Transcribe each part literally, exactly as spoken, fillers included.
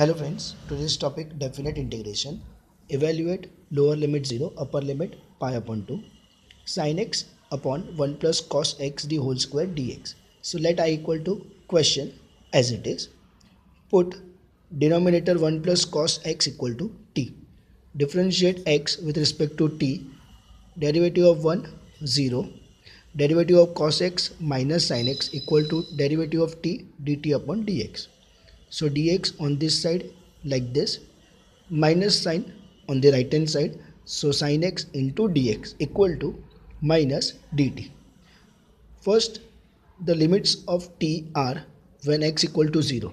Hello friends, today's topic definite integration. Evaluate lower limit zero, upper limit pi upon two, sin x upon one plus cos x d whole square dx. So let I equal to question as it is. Put denominator one plus cos x equal to t. Differentiate x with respect to t. Derivative of one, zero. Derivative of cos x minus sin x equal to derivative of t dt upon dx. So dx on this side like this, minus sign on the right hand side, so sin x into dx equal to minus dt. First, the limits of t are when x equal to zero,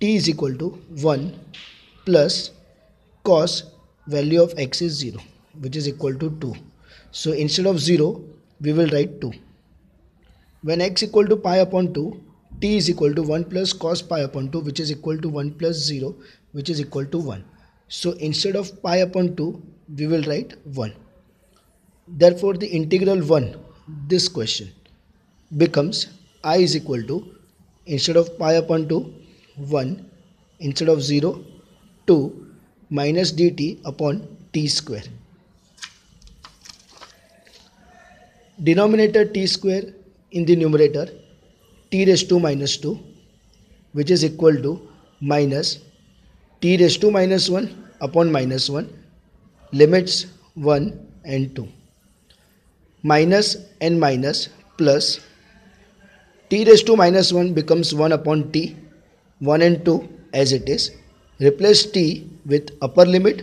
t is equal to one plus cos value of x is zero, which is equal to two. So instead of zero we will write two. When x equal to pi upon two, t is equal to one plus cos pi upon two, which is equal to one plus zero, which is equal to one. So instead of pi upon two we will write one. Therefore the integral one, this question becomes I is equal to, instead of pi upon two, one, instead of zero, two, minus dt upon t square. Denominator t square in the numerator, t raised to minus two, which is equal to minus t raised to minus one upon minus one, limits one and two. Minus and minus plus, t raised to minus one becomes one upon t, one and two as it is. Replace t with upper limit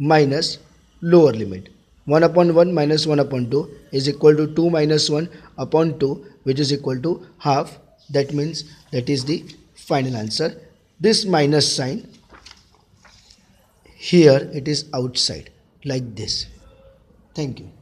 minus lower limit. one upon one minus one upon two is equal to two minus one upon two, which is equal to half. That means that is the final answer. This minus sign here, it is outside like this. Thank you.